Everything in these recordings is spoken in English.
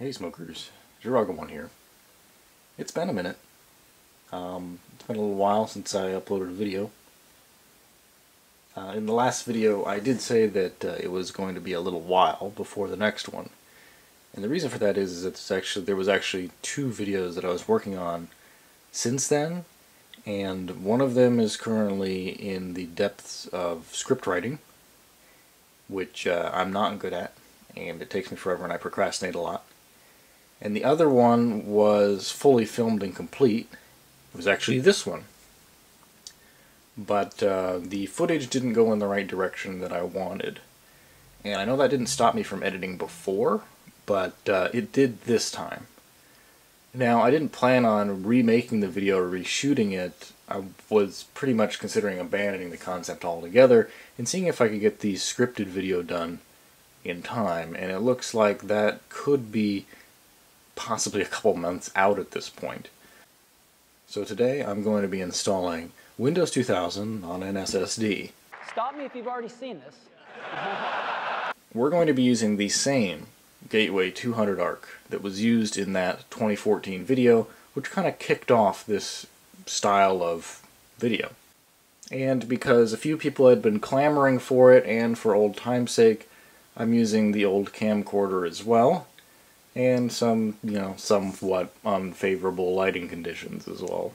Hey smokers, Druaga1 here. It's been a minute. It's been a little while since I uploaded a video. In the last video I did say that it was going to be a little while before the next one. And the reason for that is that there was actually two videos that I was working on since then, and one of them is currently in the depths of script writing, which I'm not good at, and it takes me forever and I procrastinate a lot. And the other one was fully filmed and complete. It was actually this one. But the footage didn't go in the right direction that I wanted. And I know that didn't stop me from editing before, but it did this time. Now, I didn't plan on remaking the video or reshooting it. I was pretty much considering abandoning the concept altogether and seeing if I could get the scripted video done in time. And it looks like that could be possibly a couple months out at this point. So today I'm going to be installing Windows 2000 on an SSD. Stop me if you've already seen this. We're going to be using the same Gateway 200 arc that was used in that 2014 video, which kind of kicked off this style of video. And because a few people had been clamoring for it, and for old time's sake, I'm using the old camcorder as well, and some, you know, somewhat unfavorable lighting conditions as well.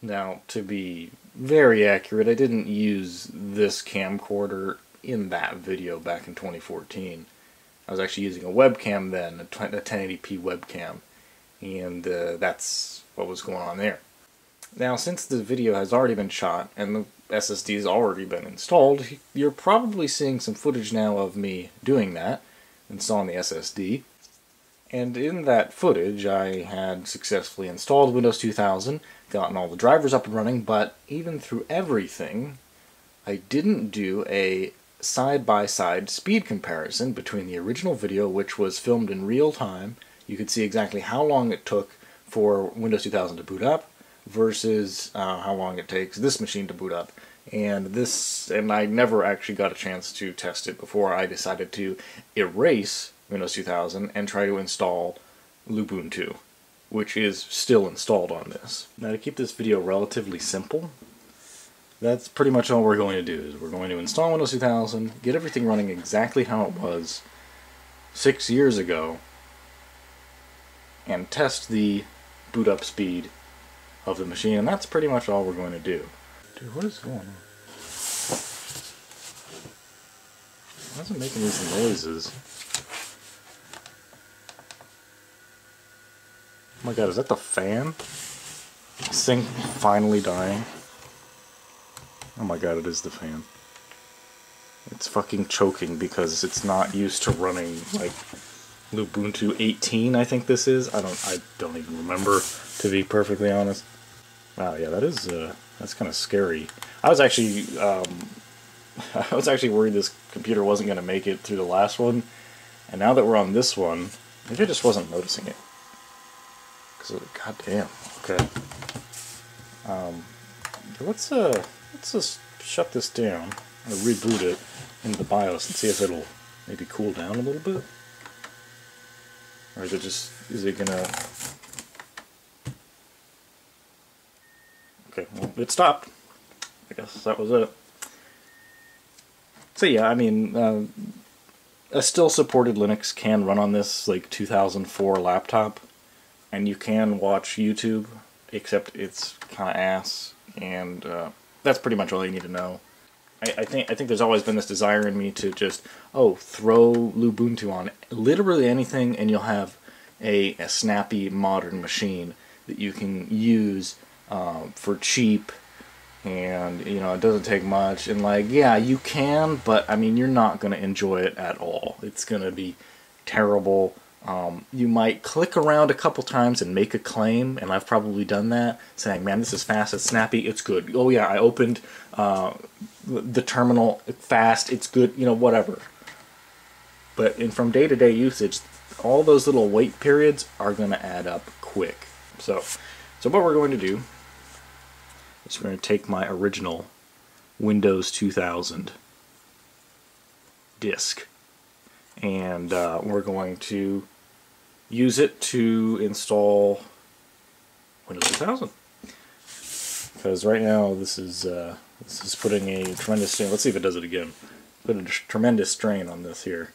Now, to be very accurate, I didn't use this camcorder in that video back in 2014. I was actually using a webcam then, a 1080p webcam, and that's what was going on there. Now, since the video has already been shot and the SSD has already been installed, you're probably seeing some footage now of me doing that, installing the SSD. And in that footage, I had successfully installed Windows 2000, gotten all the drivers up and running, but even through everything, I didn't do a side-by-side speed comparison between the original video, which was filmed in real time. You could see exactly how long it took for Windows 2000 to boot up, versus how long it takes this machine to boot up. And I never actually got a chance to test it before I decided to erase Windows 2000 and try to install Lubuntu, which is still installed on this. Now, to keep this video relatively simple, that's pretty much all we're going to do, is we're going to install Windows 2000, get everything running exactly how it was 6 years ago, and test the boot up speed of the machine, and that's pretty much all we're going to do. Dude, what is going on? Why is it making these noises? Oh my god, is that the fan? This thing finally dying? Oh my god, it is the fan. It's fucking choking because it's not used to running, like, Lubuntu 18, I think this is. I don't even remember, to be perfectly honest. Wow, yeah, that is that's kind of scary. I was actually worried this computer wasn't going to make it through the last one, and now that we're on this one, maybe I just wasn't noticing it. Cause goddamn. Okay. Let's just shut this down and reboot it into the BIOS and see if it'll maybe cool down a little bit. Or is it just, is it gonna... Okay, well, it stopped. I guess that was it. So yeah, I mean, a still supported Linux can run on this, like, 2004 laptop. And you can watch YouTube, except it's kind of ass. And that's pretty much all you need to know. I think there's always been this desire in me to just, oh, throw Lubuntu on literally anything and you'll have a snappy modern machine that you can use for cheap, and, you know, it doesn't take much, and, like, yeah, you can, but, I mean, you're not going to enjoy it at all. It's going to be terrible. You might click around a couple times and make a claim, and I've probably done that, saying, man, this is fast, it's snappy, it's good. Oh yeah, I opened the terminal fast, it's good, you know, whatever. But from day-to-day usage, all those little wait periods are going to add up quick. So what we're going to do is we're going to take my original Windows 2000 disk, and we're going to use it to install Windows 2000. Because right now this is putting a tremendous strain. Let's see if it does it again. Put a tremendous strain on this here.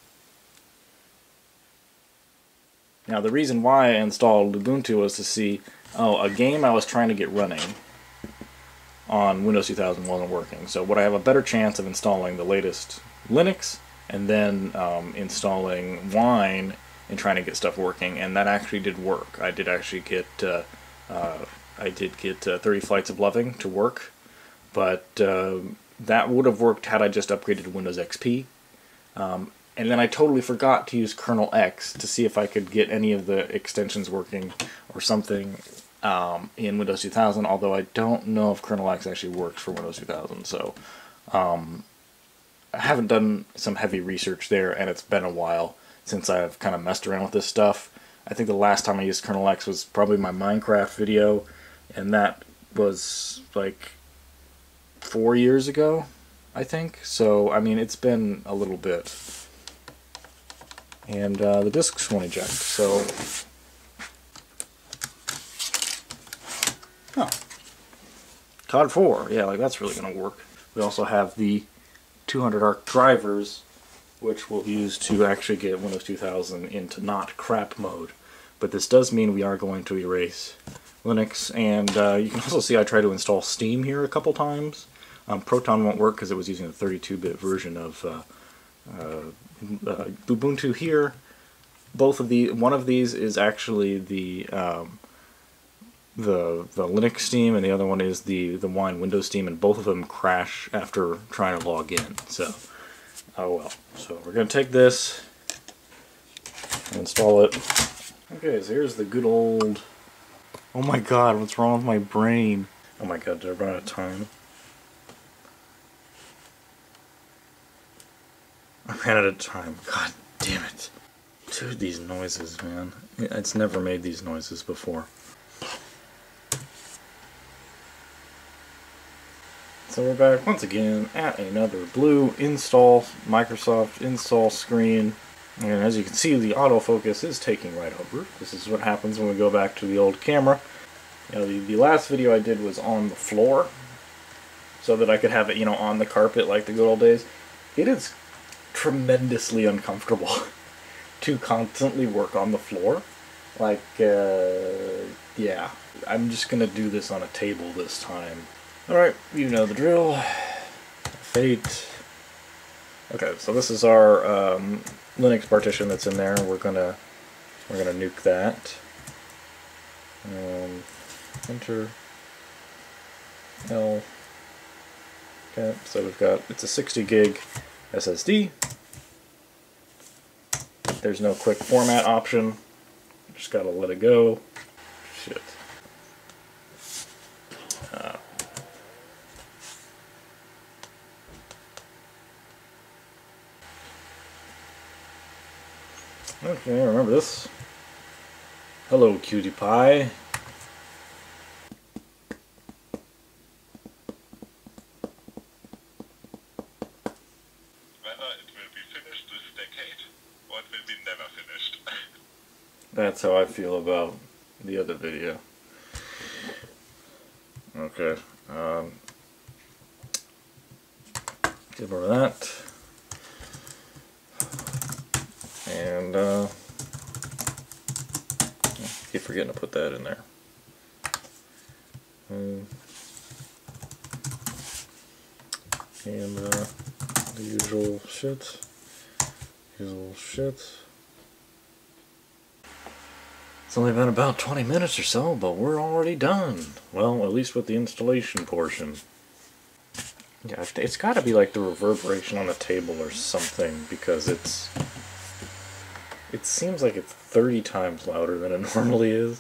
Now the reason why I installed Lubuntu was to see, oh, a game I was trying to get running on Windows 2000 wasn't working. So would I have a better chance of installing the latest Linux and then installing Wine and trying to get stuff working? And that actually did work. I did actually get 30 Flights of Loving to work, but that would have worked had I just upgraded Windows XP. And then I totally forgot to use Kernel X to see if I could get any of the extensions working or something in Windows 2000, although I don't know if Kernel X actually works for Windows 2000, so I haven't done some heavy research there, and it's been a while since I've kind of messed around with this stuff. I think the last time I used Kernel X was probably my Minecraft video, and that was like 4 years ago, I think. So, I mean, it's been a little bit. And the disks won't eject, so... Oh. COD 4, yeah, like that's really going to work. We also have the 200 arc drivers, which we'll use to actually get Windows 2000 into not crap mode. But this does mean we are going to erase Linux, and you can also see I tried to install Steam here a couple times. Proton won't work because it was using the 32-bit version of Ubuntu here. One of these is actually the Linux Steam, and the other one is the Wine Windows Steam, and both of them crash after trying to log in. So, oh well. So we're gonna take this and install it. Okay, so here's the good old. Oh my God, what's wrong with my brain? Oh my God, did I run out of time? I ran out of time. God damn it. Dude, these noises, man. It's never made these noises before. So we're back once again at another blue install Microsoft install screen. And as you can see, the autofocus is taking right over. This is what happens when we go back to the old camera. You know, the last video I did was on the floor, so that I could have it, you know, on the carpet like the good old days. It is tremendously uncomfortable to constantly work on the floor. Like, yeah. I'm just gonna do this on a table this time. Alright, you know the drill. Fate. Okay, so this is our Linux partition that's in there. We're gonna nuke that. Enter. L. Okay, so we've got, it's a 60 gig SSD. There's no quick format option. Just gotta let it go. Shit. Okay, remember this. Hello, cutie pie. That's how I feel about the other video. Okay. Give her that. And, I keep forgetting to put that in there. And, the usual shit. It's only been about 20 minutes or so, but we're already done. Well, at least with the installation portion. Yeah, it's gotta be like the reverberation on the table or something, because it's... It seems like it's 30 times louder than it normally is.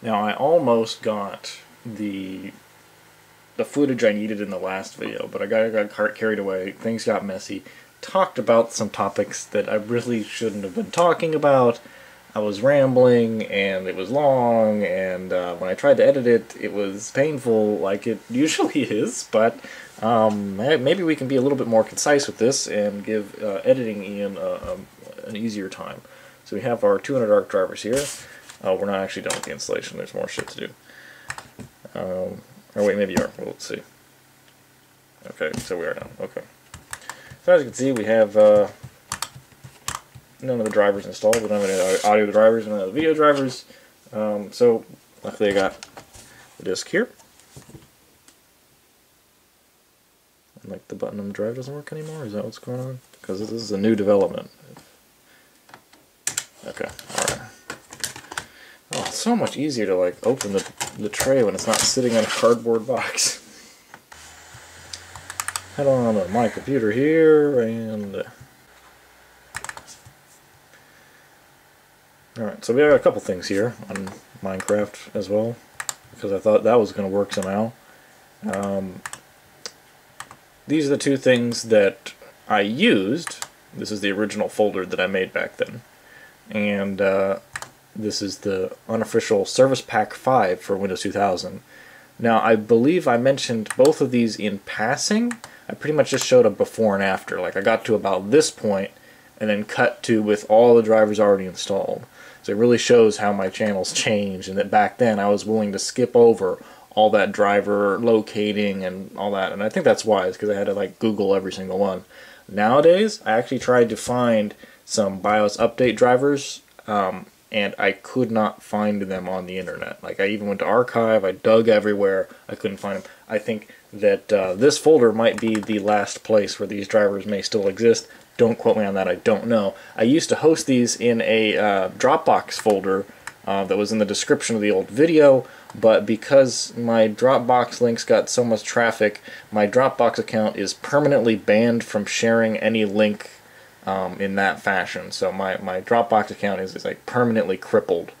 Now, I almost got the footage I needed in the last video, but I got carried away, things got messy. Talked about some topics that I really shouldn't have been talking about. I was rambling and it was long, and when I tried to edit it, it was painful like it usually is, but maybe we can be a little bit more concise with this and give editing Ian an easier time. So we have our 200 arc drivers here. We're not actually done with the installation, there's more shit to do. Or wait, maybe you are, well, let's see. Okay, so we are done, okay. So as you can see, we have none of the drivers installed. We don't have any audio drivers, none of the video drivers. So luckily I got the disk here. And, like, the button on the drive doesn't work anymore? Is that what's going on? Because this is a new development. Okay, alright. Oh, it's so much easier to, like, open the tray when it's not sitting on a cardboard box. Head on to my computer here, and... Alright, so we got a couple things here on Minecraft as well, because I thought that was going to work somehow. These are the two things that I used. This is the original folder that I made back then. And this is the unofficial Service Pack 5 for Windows 2000. Now, I believe I mentioned both of these in passing. I pretty much just showed a before and after. Like, I got to about this point and then cut to with all the drivers already installed. So it really shows how my channels changed, and that back then I was willing to skip over all that driver locating and all that, and I think that's wise, because I had to, like, Google every single one. Nowadays, I actually tried to find some BIOS update drivers, and I could not find them on the internet. Like, I even went to archive, I dug everywhere, I couldn't find them. I think that this folder might be the last place where these drivers may still exist. Don't quote me on that, I don't know. I used to host these in a Dropbox folder that was in the description of the old video, but because my Dropbox links got so much traffic, my Dropbox account is permanently banned from sharing any link in that fashion. So my Dropbox account is like permanently crippled.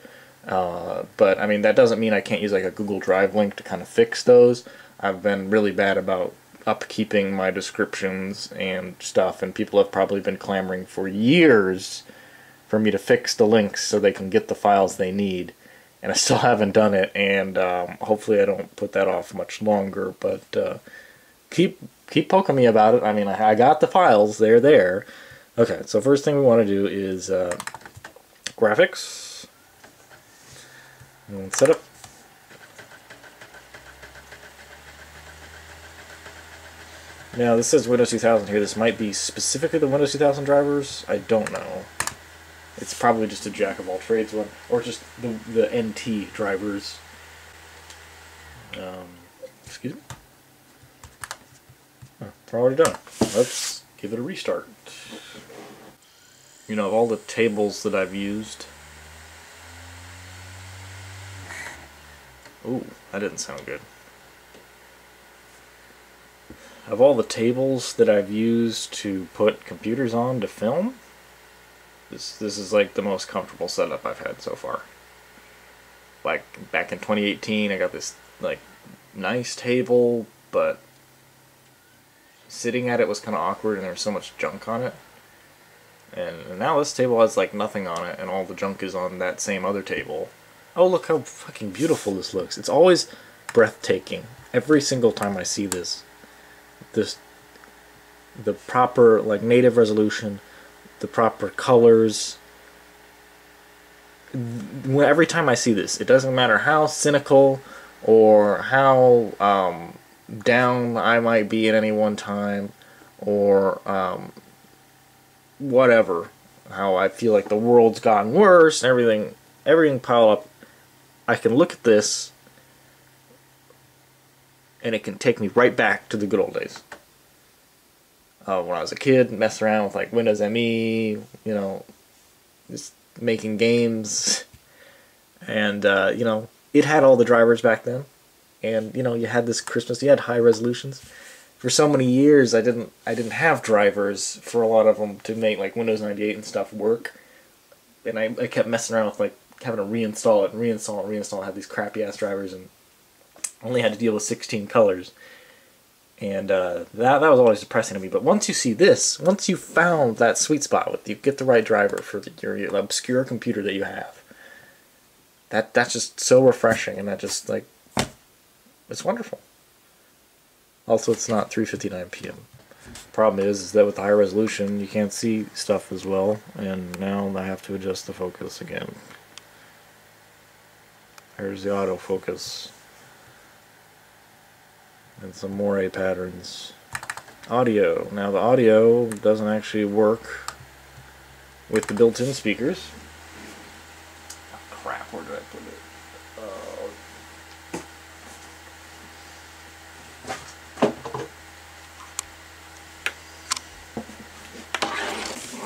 But I mean, that doesn't mean I can't use like a Google Drive link to kind of fix those. I've been really bad about upkeeping my descriptions and stuff, and people have probably been clamoring for years for me to fix the links so they can get the files they need, and I still haven't done it, and hopefully I don't put that off much longer, but keep poking me about it. I mean, I got the files, they're there. Okay, so first thing we want to do is graphics and setup. Now this says Windows 2000 here, this might be specifically the Windows 2000 drivers, I don't know. It's probably just a jack-of-all-trades one, or just the NT drivers. Excuse me? Oh, it's already done. Let's give it a restart. You know, of all the tables that I've used... Ooh, that didn't sound good. Of all the tables that I've used to put computers on to film, this is like the most comfortable setup I've had so far. Like, back in 2018 I got this like nice table, but sitting at it was kind of awkward and there was so much junk on it. And now this table has like nothing on it and all the junk is on that same other table. Oh, look how fucking beautiful this looks. It's always breathtaking. Every single time I see this the proper like native resolution, the proper colors. Every time I see this, it doesn't matter how cynical or how down I might be at any one time, or whatever, how I feel like the world's gotten worse and everything piled up. I can look at this and it can take me right back to the good old days. When I was a kid, messing around with like Windows ME, you know, just making games, and you know, it had all the drivers back then, and you know, you had this Christmas, you had high resolutions. For so many years, I didn't have drivers for a lot of them to make like Windows 98 and stuff work, and I kept messing around with like having to reinstall it and reinstall and reinstall. I had these crappy ass drivers and only had to deal with 16 colors. And that was always depressing to me. But once you see this, once you found that sweet spot, with you get the right driver for your obscure computer that you have, that's just so refreshing, and that just, like, it's wonderful. Also, it's not 3:59 p.m. Problem is that with the high resolution, you can't see stuff as well, and now I have to adjust the focus again. There's the autofocus. And some moire patterns. Audio. Now the audio doesn't actually work with the built-in speakers. Oh, crap, where do I put it?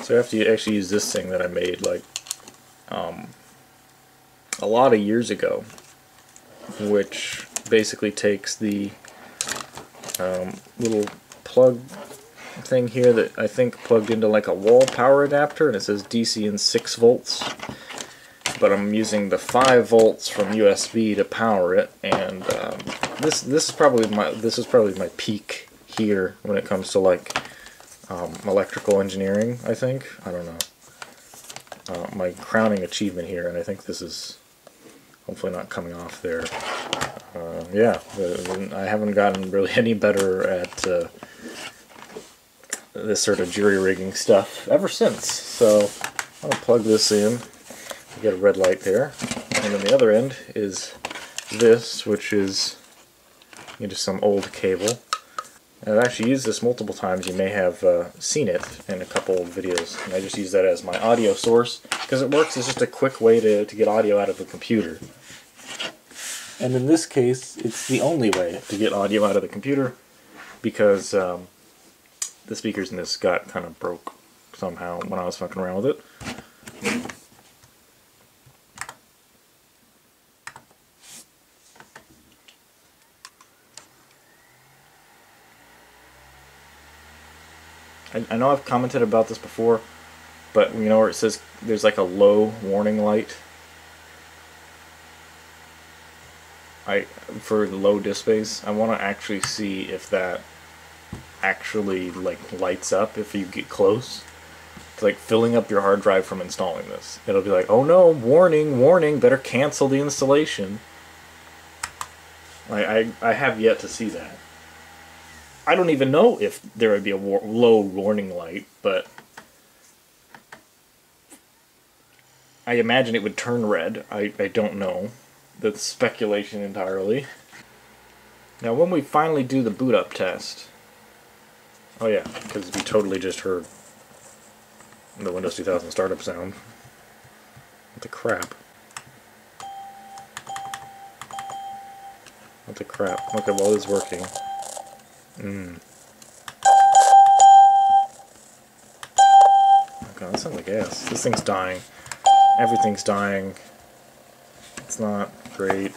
So I have to actually use this thing that I made like a lot of years ago, which basically takes the little plug thing here that I think plugged into like a wall power adapter, and it says DC and 6 volts, but I'm using the 5 volts from USB to power it. And this is probably my peak here when it comes to like electrical engineering, I think. I don't know. My crowning achievement here, and I think this is hopefully not coming off there. Yeah, I haven't gotten really any better at this sort of jury-rigging stuff ever since. So I'm gonna plug this in. You get a red light there, and then the other end is this, which is just some old cable. And I've actually used this multiple times. You may have seen it in a couple of videos. And I just use that as my audio source because it works. It's just a quick way to get audio out of a computer. And in this case, it's the only way to get audio out of the computer because the speakers in this got kind of broke somehow when I was fucking around with it. I know I've commented about this before, but you know where it says there's like a low warning light for low disk space. I want to actually see if that actually like lights up if you get close. It's like filling up your hard drive from installing this. It'll be like, oh no, warning, warning, better cancel the installation. I have yet to see that. I don't even know if there would be a low warning light, but I imagine it would turn red. I don't know. That's speculation entirely. Now when we finally do the boot up test, oh yeah, because we totally just heard the Windows 2000 startup sound. What the crap? What the crap? Okay, well it's working. God, that sounds like ass. This thing's dying. Everything's dying. It's not great. It's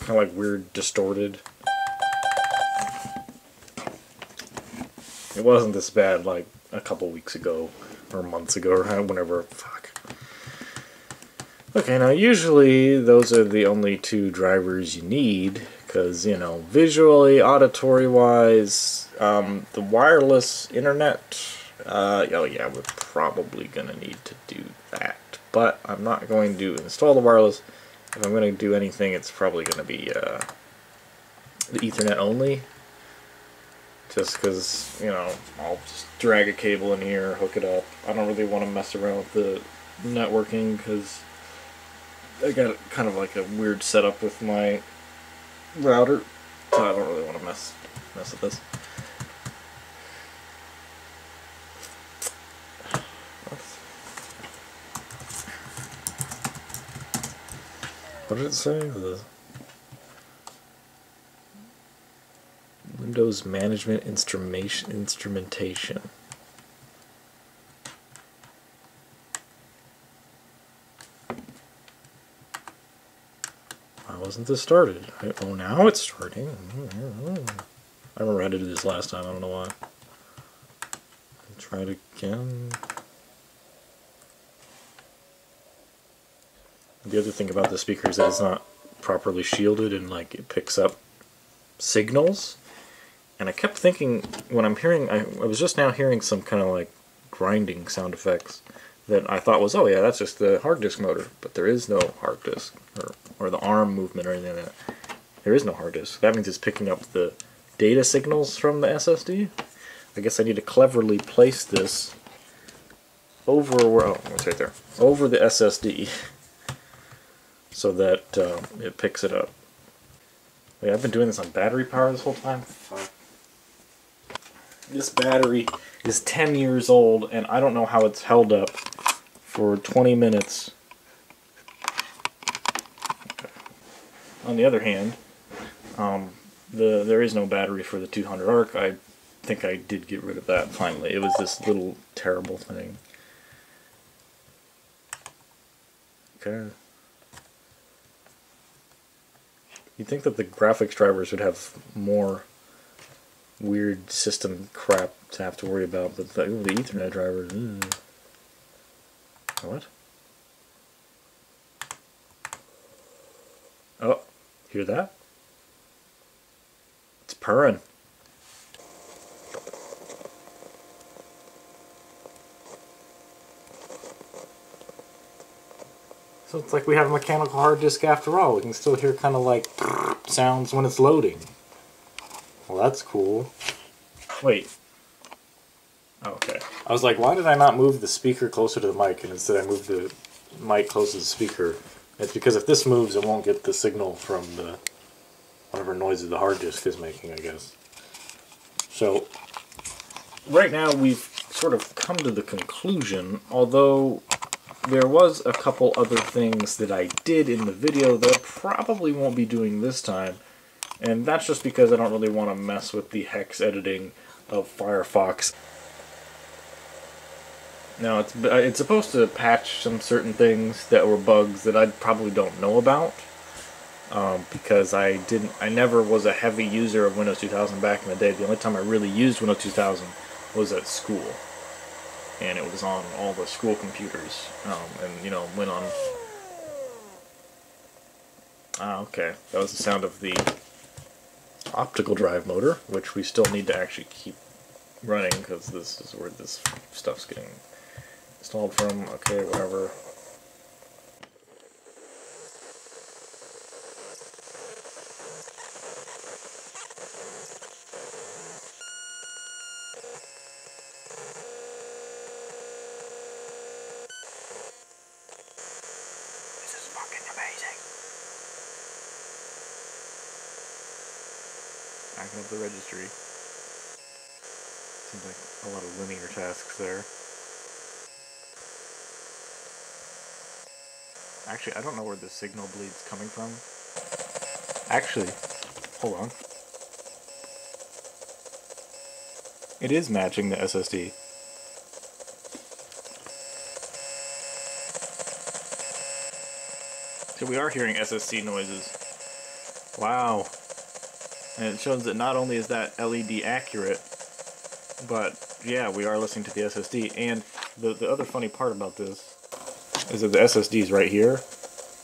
kind of like weird, distorted. It wasn't this bad like a couple weeks ago. Or months ago, or whenever. Fuck. Okay, now usually those are the only two drivers you need, because you know, visually, auditory-wise, the wireless internet. Oh yeah, we're probably gonna need to do that. But I'm not going to install the wireless. If I'm gonna do anything, it's probably gonna be the Ethernet only. Just because, you know, I'll just drag a cable in here, hook it up. I don't really want to mess around with the networking because I got kind of like a weird setup with my router, so I don't really want to mess with this. What did it say? The Windows management instrumentation. Why wasn't this started? Oh, now it's starting. I remember how to do this last time. I don't know why. Try it again. The other thing about the speaker is that it's not properly shielded, and like it picks up signals. And I kept thinking when I'm hearing, I was just now hearing some kind of like grinding sound effects that I thought was, oh yeah, that's just the hard disk motor. But there is no hard disk or the arm movement or anything like that. There is no hard disk. That means it's picking up the data signals from the SSD. I guess I need to cleverly place this over where, oh, it's right there, over the SSD so that it picks it up. Wait, I've been doing this on battery power this whole time? Fuck. This battery is 10 years old and I don't know how it's held up for 20 minutes. On the other hand, there is no battery for the 200 arc. I think I did get rid of that finally. It was this little terrible thing. Okay. You'd think that the graphics drivers would have more weird system crap to have to worry about, but the Ethernet drivers. What? Oh, hear that? It's purring. So it's like we have a mechanical hard disk after all. We can still hear kind of like sounds when it's loading. Well, that's cool. Wait. Okay. I was like, why did I not move the speaker closer to the mic? And instead I moved the mic closer to the speaker. It's because if this moves, it won't get the signal from the whatever noise the hard disk is making, I guess. So, right now we've sort of come to the conclusion, although there was a couple other things that I did in the video that I probably won't be doing this time, and that's just because I don't really want to mess with the hex editing of Firefox. Now, it's supposed to patch some certain things that were bugs that I probably don't know about, because I never was a heavy user of Windows 2000 back in the day. The only time I really used Windows 2000 was at school. And it was on all the school computers, and, you know, went on... Ah, okay. That was the sound of the optical drive motor, which we still need to actually keep running, because this is where this stuff's getting installed from. Okay, whatever. Of the registry. Seems like a lot of linear tasks there. Actually, I don't know where the signal bleed's coming from. Actually, hold on. It is matching the SSD. So we are hearing SSD noises. Wow. And it shows that not only is that LED accurate, but yeah, we are listening to the SSD. And the other funny part about this is that the SSD is right here,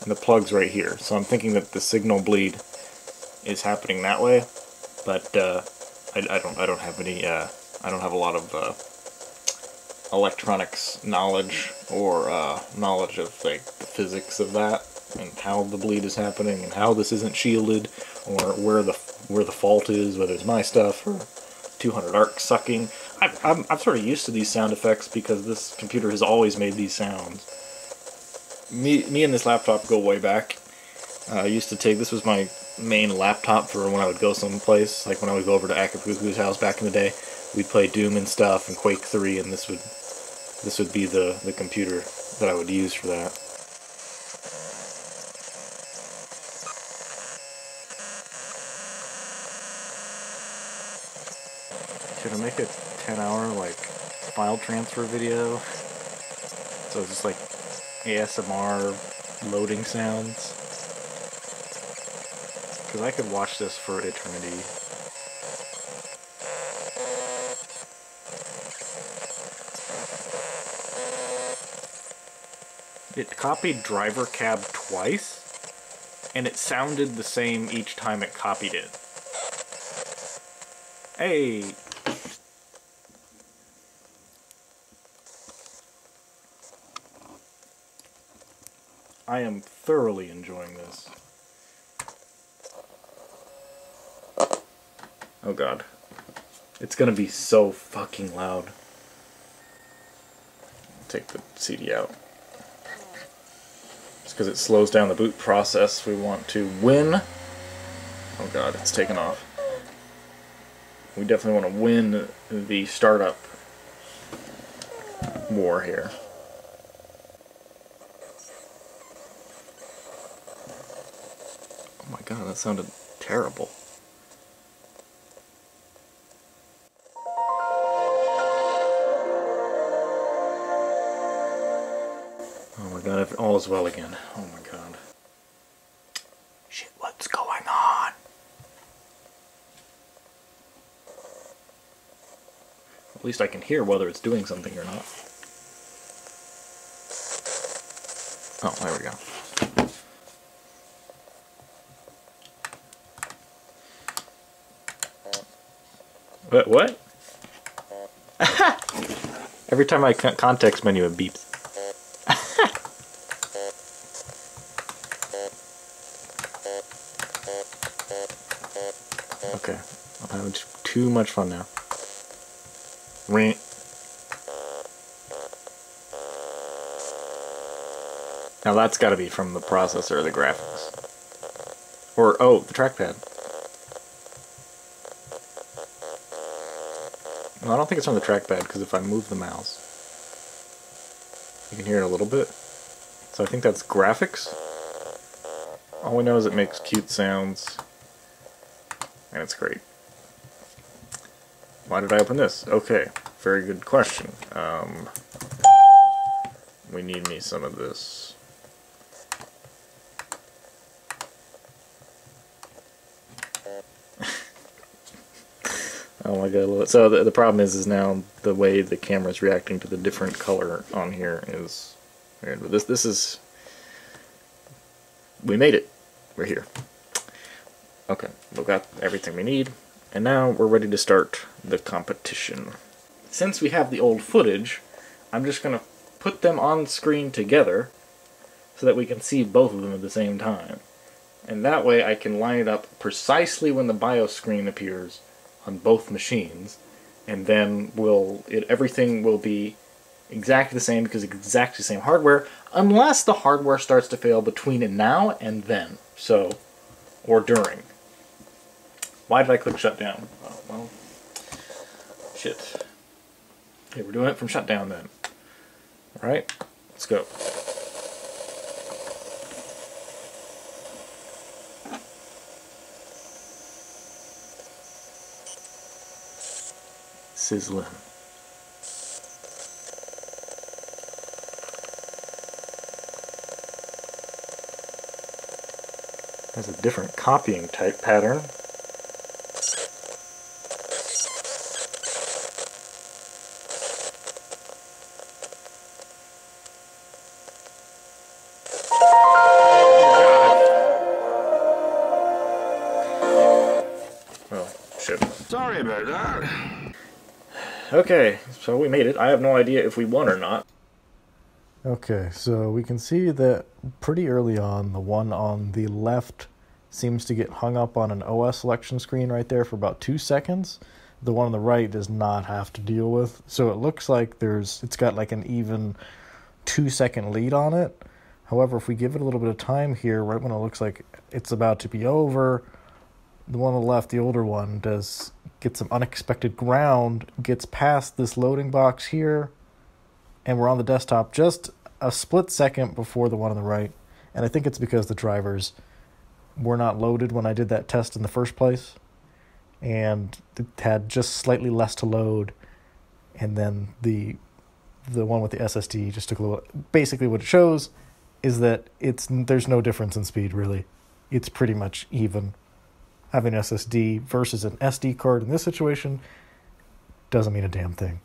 and the plug's right here. So I'm thinking that the signal bleed is happening that way, but I don't have a lot of electronics knowledge or knowledge of like the physics of that and how the bleed is happening and how this isn't shielded or where the fault is, whether it's my stuff or 200 arc sucking. I'm sort of used to these sound effects because this computer has always made these sounds. Me and this laptop go way back. I used to take, this was my main laptop for when I would go someplace, like when I would go over to Akapuku's house back in the day. We'd play Doom and stuff and Quake 3, and this would be the computer that I would use for that. Should I make a 10-hour, like, file transfer video? So it's just, like, ASMR loading sounds. Because I could watch this for eternity. It copied driver cab twice, and it sounded the same each time it copied it. Hey! I am thoroughly enjoying this. Oh god. It's gonna be so fucking loud. Take the CD out. Just because it slows down the boot process, we want to win. Oh god, it's taken off. We definitely want to win the startup war here. Oh my god, that sounded terrible. Oh my god, if all is well again. Oh my god. Shit, what's going on? At least I can hear whether it's doing something or not. Oh, there we go. What? Every time I context menu, it beeps. Okay, I'm having too much fun now. Ring. Now that's got to be from the processor or the graphics, or oh, the trackpad. I don't think it's on the trackpad, because if I move the mouse, you can hear it a little bit. So I think that's graphics. All we know is it makes cute sounds, and it's great. Why did I open this? Okay, very good question. We need me some of this. Oh my god, so the problem is now the way the camera's reacting to the different color on here is weird. But this is... we made it. We're here. Okay, we've got everything we need, and now we're ready to start the competition. Since we have the old footage, I'm just gonna put them on screen together so that we can see both of them at the same time. And that way I can line it up precisely when the BIOS screen appears on both machines, and then everything will be exactly the same because it's exactly the same hardware, unless the hardware starts to fail between now and then, so, or during. Why did I click shutdown? Oh, well, shit. Okay, we're doing it from shutdown then. Alright, let's go. Sizzling. There's a different copying type pattern. Well, shit. Sorry about that. Okay, so we made it. I have no idea if we won or not. Okay, so we can see that pretty early on, the one on the left seems to get hung up on an OS selection screen right there for about 2 seconds. The one on the right does not have to deal with. So it looks like it's got like an even 2-second lead on it. However, if we give it a little bit of time here, right when it looks like it's about to be over, the one on the left, the older one, does get some unexpected ground, gets past this loading box here, and we're on the desktop just a split second before the one on the right. And I think it's because the drivers were not loaded when I did that test in the first place, and it had just slightly less to load, and then the one with the SSD just took a little... Basically what it shows is that there's no difference in speed, really. It's pretty much even. Having an SSD versus an SD card in this situation doesn't mean a damn thing.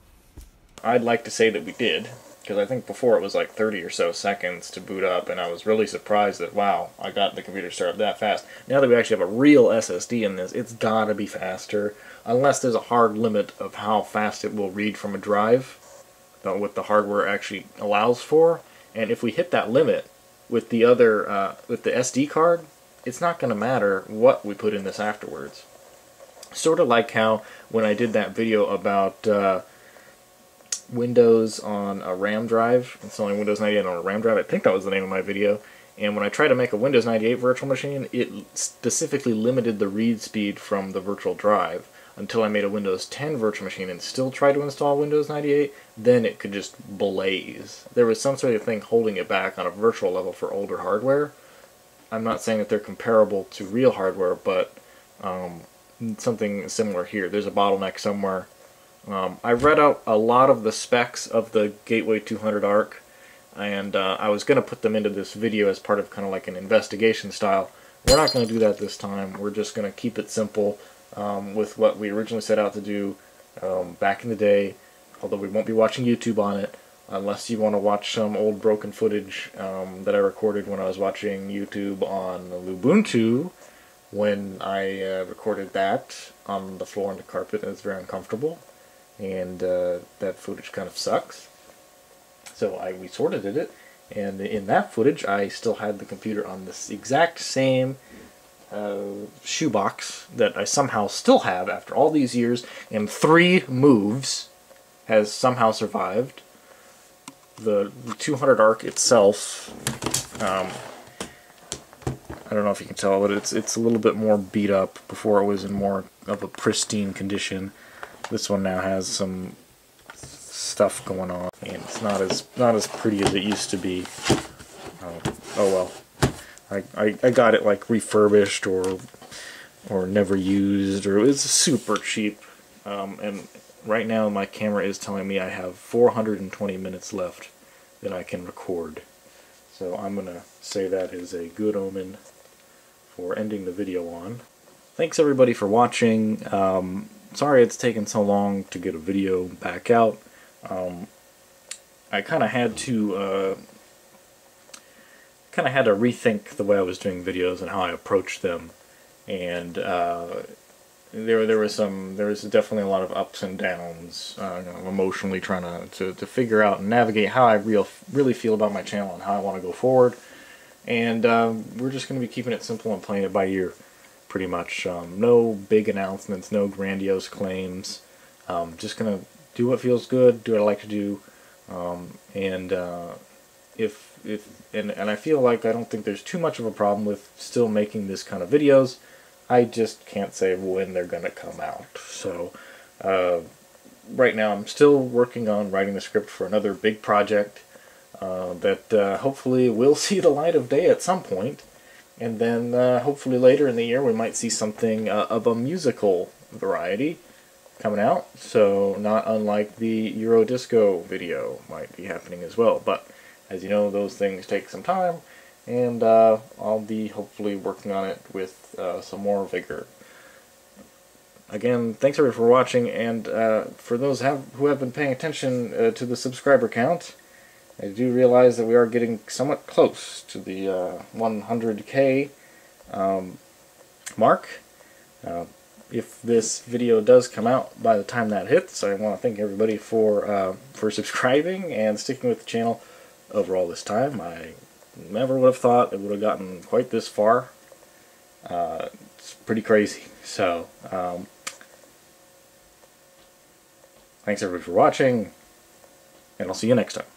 I'd like to say that we did. because I think before it was like 30 or so seconds to boot up, and I was really surprised that, wow, I got the computer started that fast. Now that we actually have a real SSD in this, it's gotta be faster, unless there's a hard limit of how fast it will read from a drive, what the hardware actually allows for. And if we hit that limit with the other, with the SD card, it's not going to matter what we put in this afterwards. Sort of like how when I did that video about Windows on a RAM drive, installing Windows 98 on a RAM drive, I think that was the name of my video, and when I tried to make a Windows 98 virtual machine, it specifically limited the read speed from the virtual drive until I made a Windows 10 virtual machine and still tried to install Windows 98, then it could just blaze. There was some sort of thing holding it back on a virtual level for older hardware. I'm not saying that they're comparable to real hardware, but something similar here. There's a bottleneck somewhere. I read out a lot of the specs of the Gateway 200 arc, and I was going to put them into this video as part of kind of like an investigation style. We're not going to do that this time. We're just going to keep it simple. With what we originally set out to do back in the day, although we won't be watching YouTube on it, unless you want to watch some old broken footage that I recorded when I was watching YouTube on Lubuntu, when I recorded that on the floor and the carpet, and it's very uncomfortable, and that footage kind of sucks. So we sort of did it, and in that footage I still had the computer on this exact same shoebox that I somehow still have after all these years and 3 moves has somehow survived. The 200 arc itself, I don't know if you can tell, but it's a little bit more beat up. Before it was in more of a pristine condition. This one now has some stuff going on, and it's not as pretty as it used to be. Oh well. I got it like refurbished or never used, or it's super cheap, and right now my camera is telling me I have 420 minutes left that I can record, so I'm gonna say that is a good omen for ending the video on. Thanks everybody for watching. Sorry it's taken so long to get a video back out. I kinda had to rethink the way I was doing videos and how I approached them, and there was definitely a lot of ups and downs, you know, emotionally trying to figure out and navigate how I really feel about my channel and how I want to go forward. And we're just going to be keeping it simple and playing it by ear, pretty much. No big announcements, no grandiose claims. Just going to do what feels good, do what I like to do, and and I feel like I don't think there's too much of a problem with still making this kind of videos. I just can't say when they're gonna come out. So right now I'm still working on writing the script for another big project that hopefully will see the light of day at some point, and then hopefully later in the year we might see something of a musical variety coming out, so not unlike the Eurodisco video might be happening as well. But as you know, those things take some time, and I'll be hopefully working on it with some more vigor. Again, thanks everyone for watching, and for those who have been paying attention to the subscriber count, I do realize that we are getting somewhat close to the 100K mark. If this video does come out by the time that hits, I want to thank everybody for subscribing and sticking with the channel. Overall this time, I never would have thought it would have gotten quite this far. It's pretty crazy. So, thanks everybody for watching, and I'll see you next time.